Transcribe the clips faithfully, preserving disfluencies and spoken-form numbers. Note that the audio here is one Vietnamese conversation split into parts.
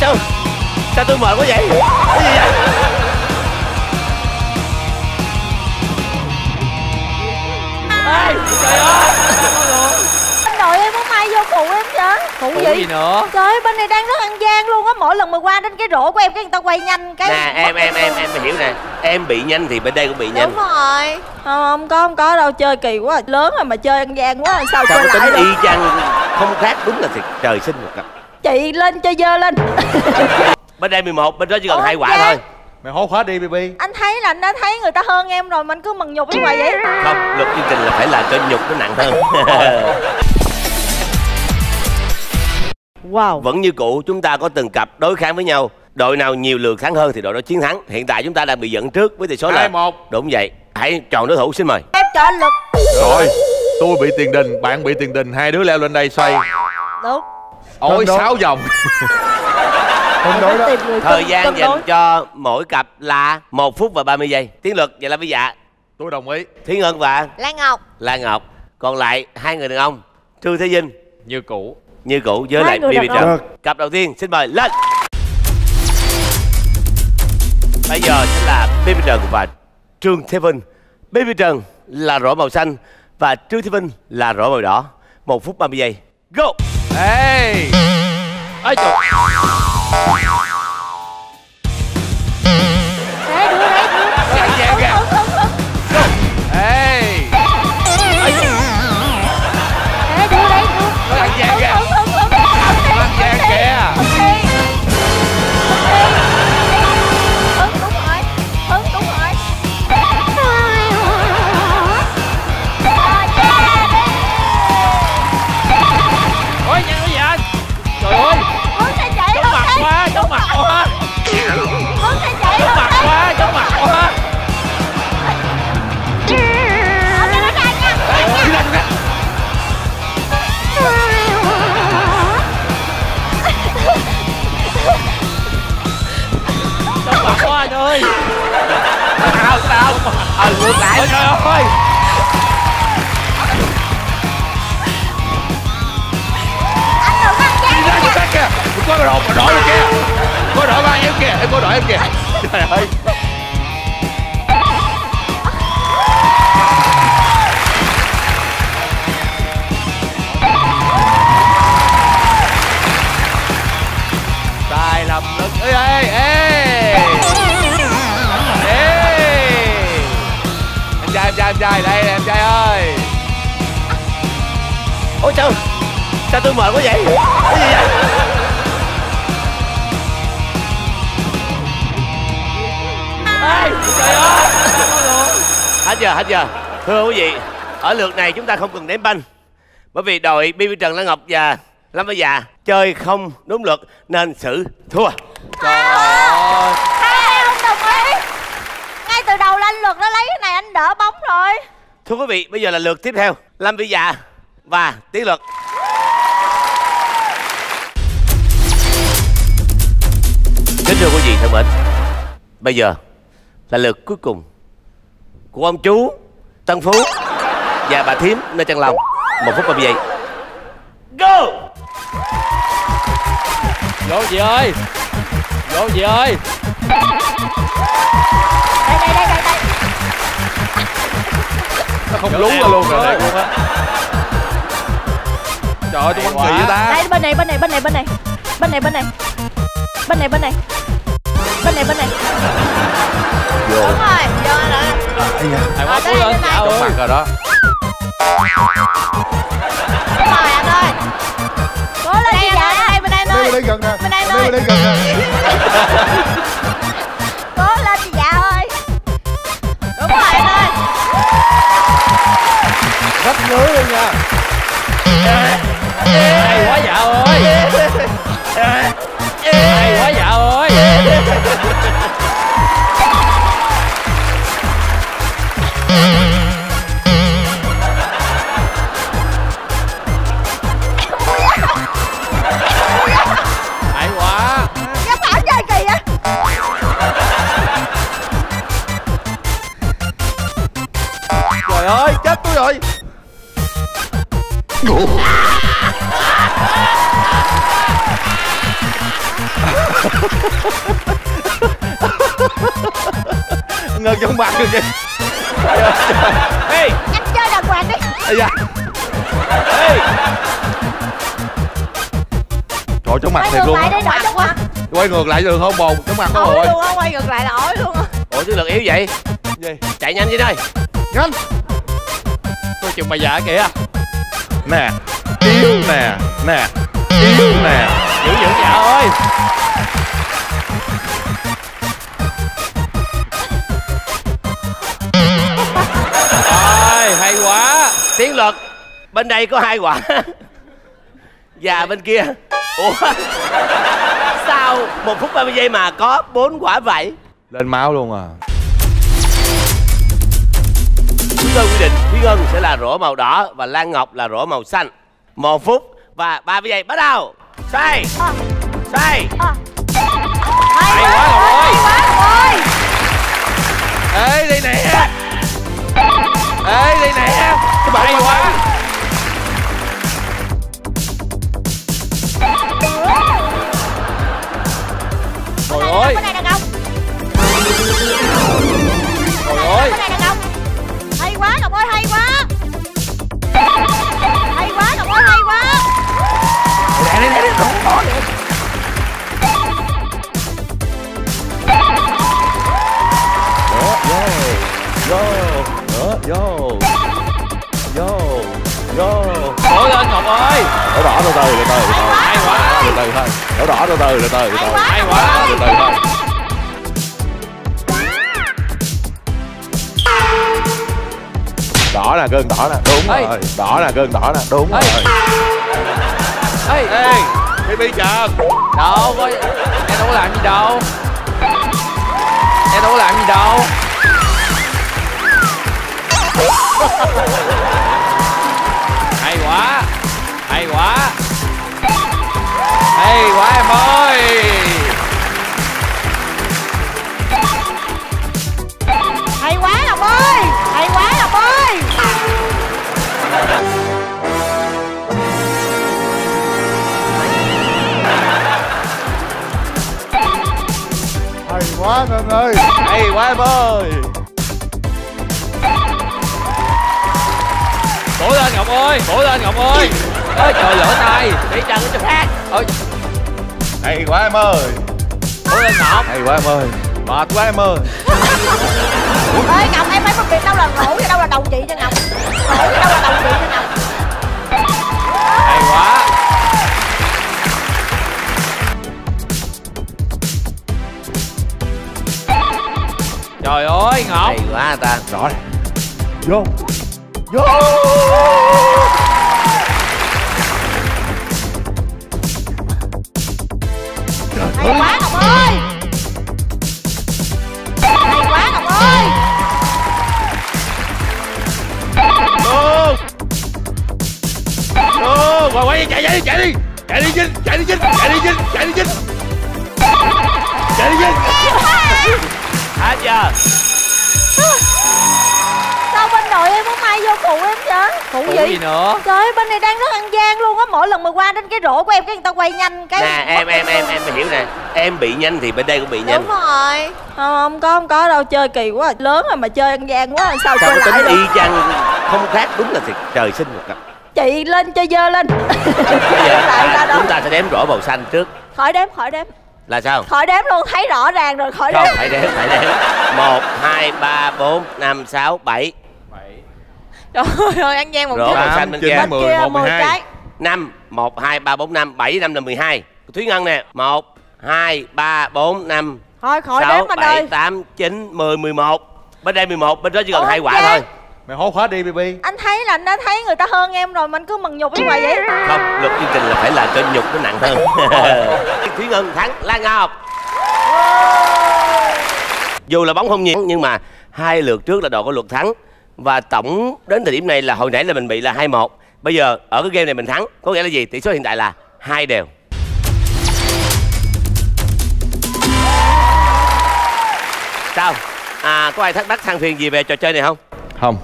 Ôi trời, sao tôi mệt quá vậy? Cái gì vậy? Ê, trời ơi! Anh nội em không ai vô phụ em chứ? Phụ gì? gì nữa? Trời ơi, bên này đang rất ăn gian luôn á. Mỗi lần mà qua đến cái rổ của em cái người ta quay nhanh cái. Nè, em, em, em, em, mày hiểu nè. Em bị nhanh thì bên đây cũng bị nhanh. Đúng rồi. Không, không có, không có đâu. Chơi kỳ quá. Lớn rồi mà chơi ăn gian quá. Sao, sao chơi lại tính y chang không khác, đúng là thiệt trời sinh một cặp. Chị lên chơi dơ lên. Bên đây mười một, bên đó chỉ cần hai quả thôi. Mày hốt hết đi Baby. Anh thấy là anh đã thấy người ta hơn em rồi, mình cứ mừng nhục như vậy vậy. Không, luật chương trình là phải là cho nhục nó nặng hơn. Wow. Vẫn như cũ, chúng ta có từng cặp đối kháng với nhau. Đội nào nhiều lượt thắng hơn thì đội đó chiến thắng. Hiện tại chúng ta đang bị dẫn trước với tỷ số là hai một. Đúng vậy. Hãy chọn đối thủ, xin mời. Em chọn Luật. Rồi, tôi bị tiền đình, bạn bị tiền đình, hai đứa leo lên đây xoay. Đúng. Ôi sáu vòng. Đó. Thời gian dành cho mỗi cặp là một phút và ba mươi giây. Tiến Luật và Lâm Vỹ Dạ. Tôi đồng ý. Thúy Ngân và Lan Ngọc. Lan Ngọc. Còn lại hai người đàn ông, Trương Thế Vinh như cũ, như cũ với lại Baby Trần. Cặp đầu tiên xin mời lên. Bây giờ sẽ là Baby Trần và Trương Thế Vinh. Baby Trần là rổ màu xanh và Trương Thế Vinh là rổ màu đỏ. một phút ba mươi giây. Go. Hey. Ây trời. Ờ, ngược lại. Ôi trời ơi. Anh đừng bắt chát. Đi ra cái xác kìa. Có đội mà đổi kìa. Có đội ba em kìa. Em có đội em kìa. Trời ơi. Tài lầm lực. Ê ê ê. Em trai, em trai, đây em trai ơi. Ôi trời, sao tôi mệt quá vậy? Cái gì vậy? Ê, trời ơi. Hết giờ, hết giờ. Thưa quý vị, ở lượt này chúng ta không cần đếm banh. Bởi vì đội Baby Trần, Lan Ngọc và Lâm Vỹ Dạ chơi không đúng luật nên xử thua. Trời ơi. Ngay từ đầu là anh Luật nó lấy cái này anh đỡ bóng rồi. Thưa quý vị, bây giờ là lượt tiếp theo Lâm Vỹ Dạ và Tiến Luật. Kính thưa quý vị thân mến, bây giờ là lượt cuối cùng của ông chú Tân Phú và bà Thím nơi Trân Lòng. Một phút ba mươi giây. Go. Vô chị ơi, vô chị ơi. Đây, đây, đây, đây, đây. Nó không lún ra luôn rồi, đây luôn á. Trời ơi, tôi bắn kỳ vậy ta. Đây, bên này, bên này, bên này, bên này. Bên này, bên này. Bên này, bên này. Bên này, bên này. Vô. Đúng rồi, vô rồi. Thầy quá cú lên, chào ơi. Rồi đó. Đúng rồi, anh ơi. Cố lên chị Dạ. Bên đây, bên đây thôi. Bên đây gần nè. Bên đây thôi. Bên đây gần nè. Cố lên chị Dạ ơi. Đúng rồi em ơi. Rất ngứa luôn nha. Hay quá Dạ ơi. Hay quá Dạ ơi. Hay quá. Dạ Thảo chơi kỳ vậy. Trời ơi, chết tôi rồi. Ngân trong mặt rồi kìa. Ê, anh chơi đàng hoàng đi. Ê da. Ê. Trời, trong mặt thiệt luôn. Quay ngược lại đi, đổi trong mặt. Quay ngược lại được không bồn? Trong mặt không rồi. Ối luôn á, quay ngược lại là ối luôn á. Ủa chứ lực yếu vậy? Gì? Chạy nhanh đi đây. Nhanh. Tôi chụp bà giả kìa. Nè. Yêu nè, nè. Yêu nè. Giữ giữ dạ ơi. Hay quá Tiến Luật. Bên đây có hai quả và bên kia. Ủa sao một phút ba mươi giây mà có bốn quả vậy? Lên máu luôn à. Chúng tôi quy định Thúy Ngân sẽ là rổ màu đỏ và Lan Ngọc là rổ màu xanh. Một phút và ba mươi giây bắt đầu. Xoay xoay. Hay quá Ngọc ơi. Ê đi nè. Ê đi nè. Hay quá. Trời ơi. Cái này đàn ông. Trời ơi. Cái này đàn ông. Hay quá Ngọc ơi, hay quá. Hay quá Ngọc ơi, hay quá. Nè đi nè đi, không có nữa. Vô, vô, vô, vô, vô. Đổ lên Ngọc ơi. Đổ đỏ từ từ, từ từ. Hay quá. Từ từ thôi. Đổ đỏ từ từ, từ từ. Hay quá. Từ từ thôi. Đỏ nè, cơn đỏ nè, đúng rồi. Đỏ nè, cơn đỏ nè, đúng rồi. Ê, Baby Trần. Đâu có, em đâu có làm gì đâu. Em đâu có làm gì đâu. Hay quá, hay quá, hay quá em ơi. Hay quá Ngọc ơi, hay quá Ngọc ơi. Hay quá Ngân ơi, hay quá em ơi. Bổ lên Ngọc ơi, bổ lên Ngọc ơi. Ôi trời, lỡ tay để chân cho khác. Ôi hay quá em ơi. Bổ lên Ngọc. Hay quá em ơi. Mệt quá em ơi. Ơi Ngọc, em phải phân biệt đâu là ngủ và đâu là đồng chị cho Ngọc. Ngủ đâu là đồng chị cho Ngọc. Hay quá. Trời ơi Ngọc. Hay quá ta. Rõ rồi. Vô. Vô. Hay quá Ngọc ơi. Hay quá Ngọc ơi. Vô. Vô. Quay quay chạy chạy đi, chạy đi. Chạy đi Vinh, chạy đi Vinh, chạy đi Vinh, chạy đi Vinh. Chạy đi Vinh. Hết giờ. Trời em có may vô phụ em chứ. Phụ gì? Gì nữa? Trời ơi, bên này đang rất ăn gian luôn á. Mỗi lần mà qua đến cái rổ của em cái người ta quay nhanh cái. Nè em em em em hiểu nè. Em bị nhanh thì bên đây cũng bị nhanh. Đúng rồi. Không, không có không có đâu, chơi kỳ quá. Lớn rồi mà chơi ăn gian quá sao, sao chơi lại được. Y chang không khác, đúng là thiệt trời sinh một cặp. Chị lên chơi dơ lên. Giờ, à, chúng ta sẽ đếm rổ màu xanh trước. Khỏi đếm, khỏi đếm. Là sao? Khỏi đếm luôn, thấy rõ ràng rồi, khỏi đếm. Không, phải đếm, phải đếm. Một, hai, ba, bốn, năm, sáu, bảy. Trời ơi, ăn gian một chút. Màu xanh bên kia mười, một, mười hai. năm, một, hai, ba, bốn, năm, bảy, năm là mười hai. Thúy Ngân nè. một, hai, ba, bốn, năm. Thôi khỏi đếm anh ơi. tám, chín, mười, mười một. Bên đây mười một, bên đó chỉ cần hai quả thôi. Mày hốt hết đi Baby. Anh thấy là anh đã thấy người ta hơn em rồi mà anh cứ mần nhục em hoài vậy. Không, luật chương trình là phải là cho nhục nó nặng hơn. Thúy Ngân thắng Lan Ngọc. Dù là bóng không nhiều nhưng mà hai lượt trước là đội của Luật thắng. Và tổng đến thời điểm này là hồi nãy là mình bị là hai một. Bây giờ ở cái game này mình thắng. Có nghĩa là gì? Tỷ số hiện tại là hai đều. Sao? À, có ai thắc mắc than phiền gì về trò chơi này không? Không.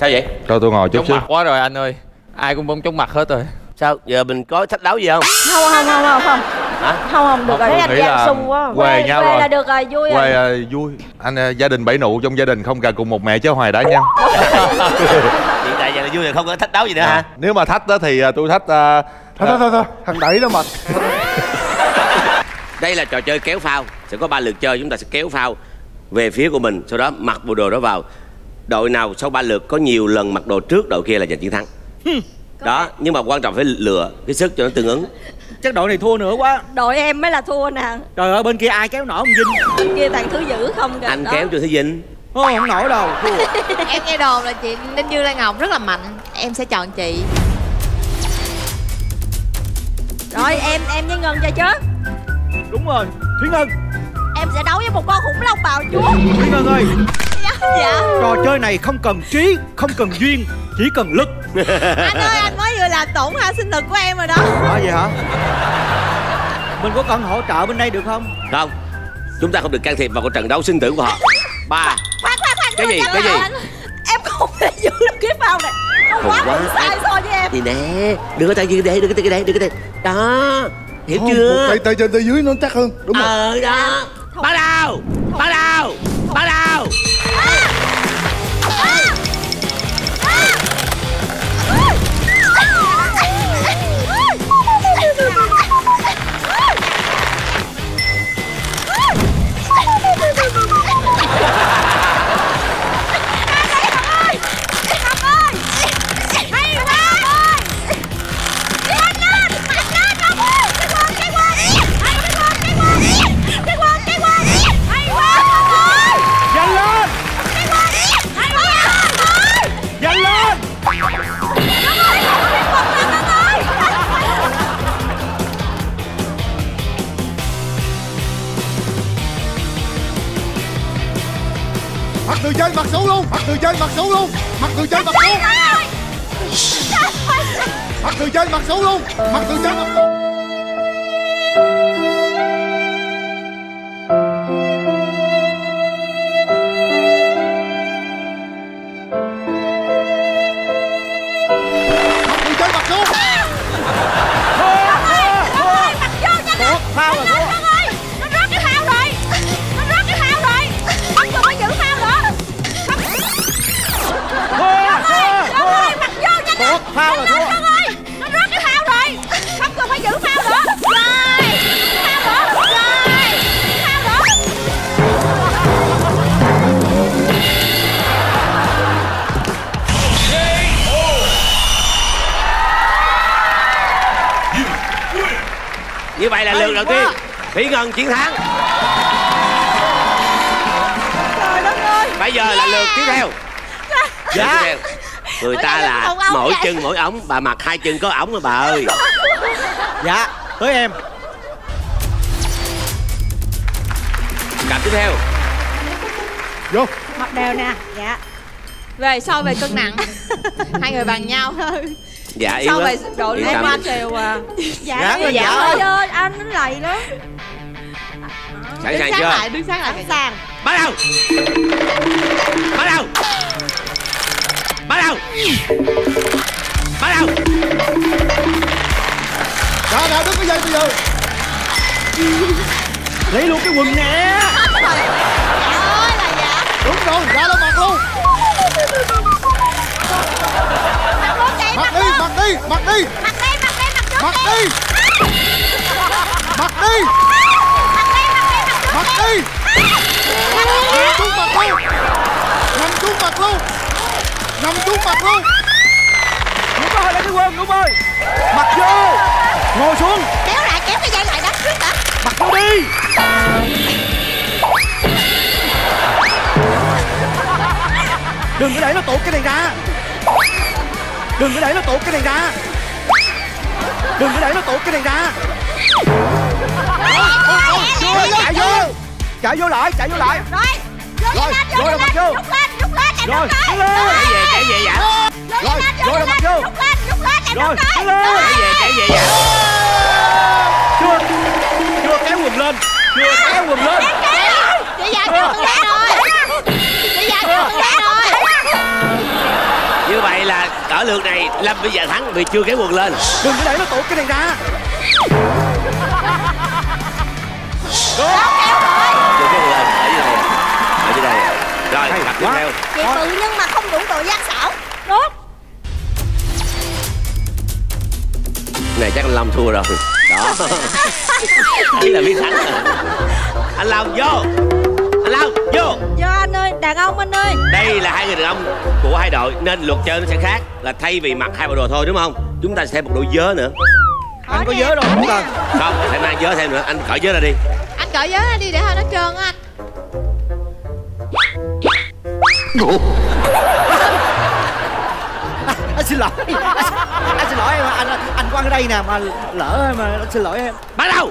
Sao vậy? Cho tôi ngồi chút xíu. Mặt quá rồi anh ơi. Ai cũng bóng chóng mặt hết rồi. Sao? Giờ mình có thách đấu gì không? Không, không, không, không, không. hả? Không không được rồi, thấy anh Giang sung quá. Quê nhau rồi là được rồi, vui rồi. Quê vui. Anh gia đình bảy nụ, trong gia đình không cả cùng một mẹ chứ hoài đã nhau. Hiện tại giờ là vui rồi, không có thách đấu gì nữa hả? Nếu mà thách đó thì tôi thách. Thôi thôi thôi, thằng đẩy đó mệt. Đây là trò chơi kéo phao, sẽ có ba lượt chơi, chúng ta sẽ kéo phao về phía của mình, sau đó mặc bộ đồ đó vào. Đội nào sau ba lượt có nhiều lần mặc đồ trước đội kia là giành chiến thắng. Đó, nhưng mà quan trọng phải lựa cái sức cho nó tương ứng. Chắc đội này thua nữa quá. Đội em mới là thua nè. Trời ơi, bên kia ai kéo nổi ông Vinh? Bên kia toàn thứ dữ không kìa. Anh đó. Kéo Trương Thế Vinh. Thôi không nổi đâu, thua. Em nghe đồn là chị Ninh Dương Lan Ngọc rất là mạnh. Em sẽ chọn chị. Rồi em em với Ngân chơi chứ. Đúng rồi, Thúy Ngân. Em sẽ đấu với một con khủng long bào chúa. Thúy Ngân ơi. Dạ. Trò chơi này không cần trí, không cần duyên, chỉ cần lực. Anh ơi, anh mới vừa làm tổn hao sinh lực của em rồi đó. Hả vậy hả? Mình có cần hỗ trợ bên đây được không? Không. Chúng ta không được can thiệp vào cuộc trận đấu sinh tử của họ. Ba. Khoan khoan khoan. Cái gì? Cái gì? Anh. Em không thể giữ được cái phao này. Không quá, quá. Sai so với em. Thì nè, đừng có tay dưới đây, đừng có tay cái đây, đừng có tay. Đó. Hiểu không, chưa? Tay tay trên tay dưới nó chắc hơn. Đúng rồi. Ờ đó. Bắt đầu. Bắt đầu. Bắt đầu. Từ trên mặt xuống luôn, mặt từ trên mặt xuống luôn, mặt từ trên mặt xuống, mặt từ trên mặt xuống luôn, mặt từ trên mặt xuống. Như vậy là lượt đầu tiên Thúy Ngân chiến thắng. Trời đất ơi. Bây giờ yeah. là lượt tiếp theo. Dạ yeah. Người ta là mỗi vậy? Chân mỗi ống. Bà mặc hai chân có ống rồi bà ơi. Dạ tới em. Cặp tiếp theo vô. Mặc đều nè. Dạ. Về so về cân nặng. Hai người bằng nhau thôi. Dạ yên lắm. Sao vậy đội liên quan đều à? Dạ dạ, dạ ơi, anh nó lầy lắm. Sẵn sàng chưa? Lại, đứng sáng lại, đứng sáng. Bắt đầu. Bắt đầu. Bắt đầu. Bắt đầu. Đó đó đứng cái dây bây giờ. Lấy luôn cái quần nè. Dạ ơi là dạ. Đúng rồi, ra lên mặt luôn. Mặc đi, mặc đi, mặc đi. Mặc đi, mặc đi, mặc đi. Mặc đi. Mặc đi. Nằm xuống mặt luôn. Nằm xuống mặt luôn. Nằm xuống mặt luôn. Ngủ ơi, lấy cái quần, Ngủ ơi. Mặc vô. Ngồi xuống. Kéo lại, kéo cái dây lại đó trước đã. Mặc vô đi. Đừng có để nó tụt cái này ra. Đừng có để nó tụt cái này ra. Đừng có để nó tụt cái này ra. Chạy vô. Chạy vô lại, chạy vô lại. Rồi. Rồi, rồi mặc vô. Rút lên, rút lên, rồi, rút lên. Chạy về, chạy về vậy. Rồi, rồi mặc vô. Rút lên, rút lên, em rút lên. Chạy về, chạy về vậy. Chưa. Chưa kéo quần lên. Chưa kéo quần lên. Chị Dạ kéo quần ra rồi. Chị Dạ kéo quần ra rồi. Như vậy là cỡ lượt này Lâm Vỹ Dạ thắng vì chưa kéo quần lên. Đừng có để nó tụt cái này ra. Đó, kéo rồi. Chưa kéo quần lên, ở dưới đây. Ở dưới đây. Rồi, hay mặt tiếp theo. Chị tự nhưng mà không đủ độ gian xảo. Đúng. Này chắc anh Lâm thua rồi. Đó. Đấy là biết thắng rồi. Anh Lâm vô. Anh Lâm vô. Vô anh ơi, đàn ông anh ơi. Đây là hai người đàn ông của hai đội nên luật chơi nó sẽ khác. Là thay vì mặc hai bộ đồ thôi đúng không? Chúng ta sẽ thêm một đôi vớ nữa. Ở anh có vớ đâu không cần. Không, phải mang vớ thêm nữa. Anh cởi vớ ra đi. Anh cởi vớ ra đi để hơi nó trơn á anh. Anh xin lỗi. Anh xin lỗi em, anh anh Quang ở đây nè mà lỡ mà anh xin lỗi em. Bắt đầu.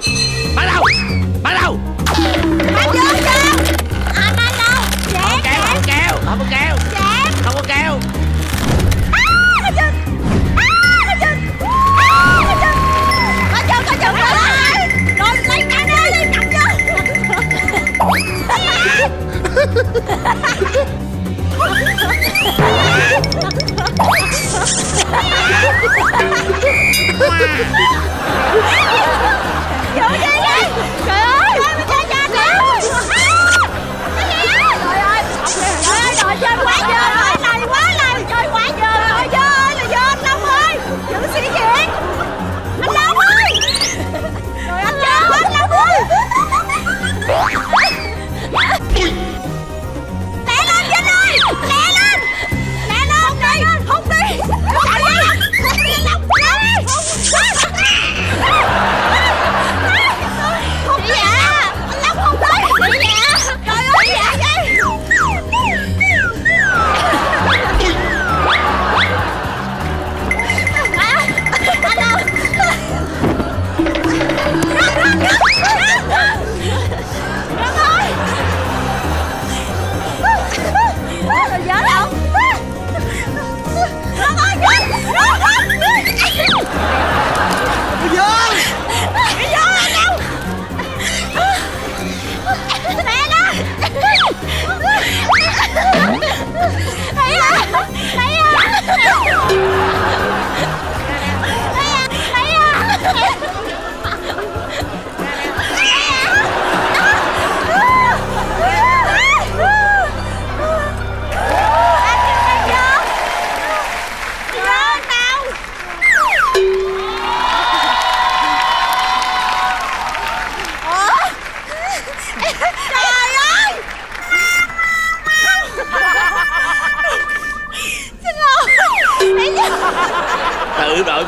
Bắt đầu. Bắt đầu. Bắt vô chưa? Anh anh đâu? Không kéo, không kéo, không có kéo. Không có kéo. Nó chân. Nó chân. Nó chân. Nó chân, nó chân. Rồi lấy cắn nó đi, cắn vô.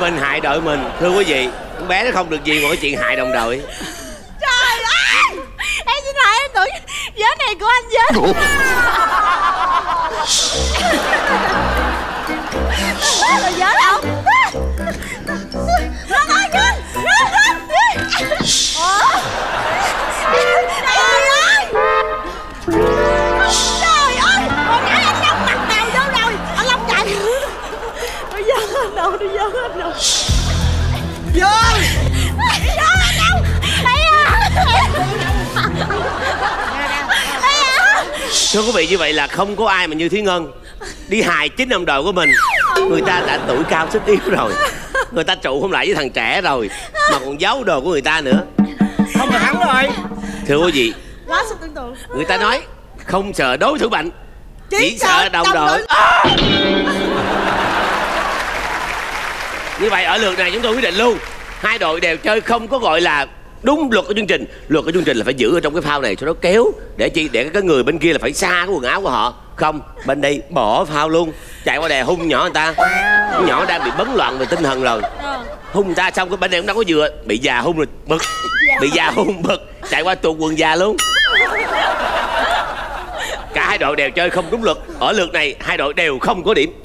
Mình hại đội mình. Thưa quý vị, con bé nó không được gì mà cái chuyện hại đồng đội. Trời ơi, em xin lỗi em tưởng vớ này của anh vớ. Rồi vớ đâu? Nó nói chứ. Trời ơi. Trời ơi, con gái anh nhóc mặt này đâu rồi. Anh Long chạy. Bây giờ anh đâu, bây giờ anh đâu. Vô vô anh đâu. Thưa quý vị, như vậy là không có ai mà như Thúy Ngân đi hài chính đồng đội của mình. Người ta đã tuổi cao sức yếu rồi, người ta trụ không lại với thằng trẻ rồi mà còn giấu đồ của người ta nữa. Không là thắng rồi. Thưa quý vị, quá sức tưởng tượng. Người ta nói không sợ đối thủ mạnh, chỉ, chỉ sợ đồng đội. Như vậy ở lượt này chúng tôi quyết định luôn. Hai đội đều chơi không có gọi là đúng luật của chương trình. Luật của chương trình là phải giữ ở trong cái phao này cho nó kéo. Để chi? Để cái người bên kia là phải xa cái quần áo của họ. Không, bên đây bỏ phao luôn. Chạy qua đè hung nhỏ người ta. Hung nhỏ đang bị bấn loạn về tinh thần rồi. Hung ta xong cái bên này cũng đâu có dừa. Bị già hung rồi bực. Bị già hung bực. Chạy qua tuột quần già luôn. Cả hai đội đều chơi không đúng luật. Ở lượt này hai đội đều không có điểm.